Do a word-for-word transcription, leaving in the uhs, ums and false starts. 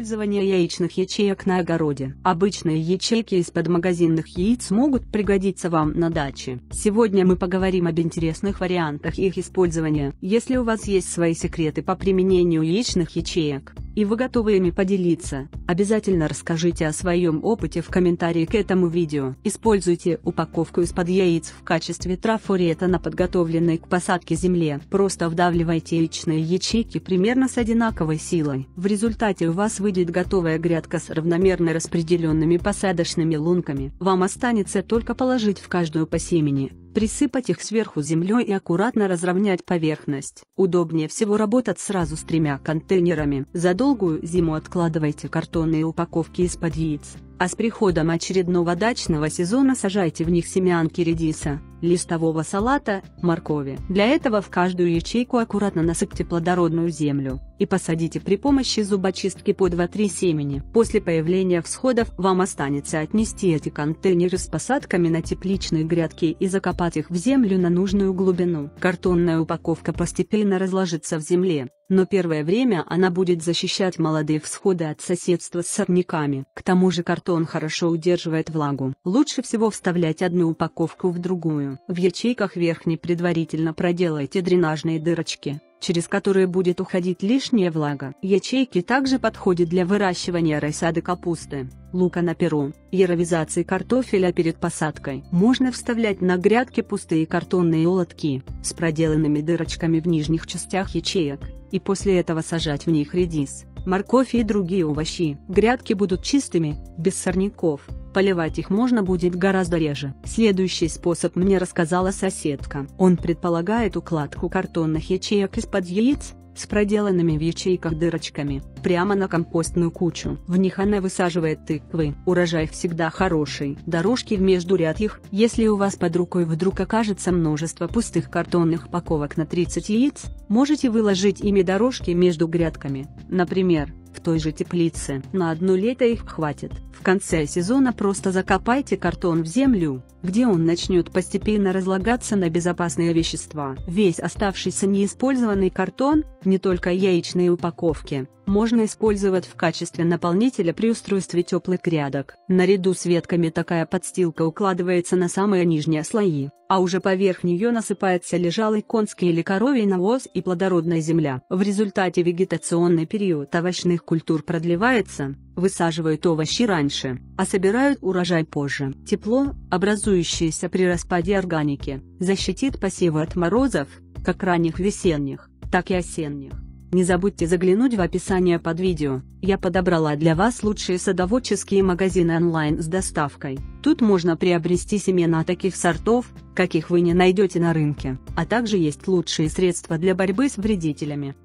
использования яичных ячеек на огороде. Обычные ячейки из-под магазинных яиц могут пригодиться вам на даче. Сегодня мы поговорим об интересных вариантах их использования. Если у вас есть свои секреты по применению яичных ячеек, и вы готовы ими поделиться, обязательно расскажите о своем опыте в комментарии к этому видео. Используйте упаковку из-под яиц в качестве трафарета на подготовленной к посадке земле. Просто вдавливайте яичные ячейки примерно с одинаковой силой. В результате у вас выйдет готовая грядка с равномерно распределенными посадочными лунками. Вам останется только положить в каждую по семени, присыпать их сверху землей и аккуратно разровнять поверхность. Удобнее всего работать сразу с тремя контейнерами. За долгую зиму откладывайте картонные упаковки из-под яиц, а с приходом очередного дачного сезона сажайте в них семянки редиса, листового салата, моркови. Для этого в каждую ячейку аккуратно насыпьте плодородную землю и посадите при помощи зубочистки по два-три семени. После появления всходов вам останется отнести эти контейнеры с посадками на тепличные грядки и закопать их в землю на нужную глубину. Картонная упаковка постепенно разложится в земле, но первое время она будет защищать молодые всходы от соседства с сорняками. К тому же картон хорошо удерживает влагу. Лучше всего вставлять одну упаковку в другую. В ячейках верхней предварительно проделайте дренажные дырочки, через которые будет уходить лишняя влага. Ячейки также подходят для выращивания рассады капусты, лука на перу, яровизации картофеля перед посадкой. Можно вставлять на грядки пустые картонные лотки с проделанными дырочками в нижних частях ячеек, и после этого сажать в них редис, морковь и другие овощи. Грядки будут чистыми, без сорняков, поливать их можно будет гораздо реже. Следующий способ мне рассказала соседка. Он предполагает укладку картонных ячеек из-под яиц с проделанными в ячейках дырочками прямо на компостную кучу. В них она высаживает тыквы. Урожай всегда хороший. Дорожки в междурядьях. Если у вас под рукой вдруг окажется множество пустых картонных упаковок на тридцать яиц, можете выложить ими дорожки между грядками, например, в той же теплице. На одно лето их хватит. В конце сезона просто закопайте картон в землю, где он начнет постепенно разлагаться на безопасные вещества. Весь оставшийся неиспользованный картон, не только яичные упаковки, можно использовать в качестве наполнителя при устройстве теплых грядок. Наряду с ветками такая подстилка укладывается на самые нижние слои, а уже поверх нее насыпается лежалый конский или коровий навоз и плодородная земля. В результате вегетационный период овощных культур продлевается, высаживают овощи раньше, а собирают урожай позже. Тепло, образующееся при распаде органики, защитит посевы от морозов, как ранних весенних, так и осенних. Не забудьте заглянуть в описание под видео, я подобрала для вас лучшие садоводческие магазины онлайн с доставкой. Тут можно приобрести семена таких сортов, каких вы не найдете на рынке, а также есть лучшие средства для борьбы с вредителями.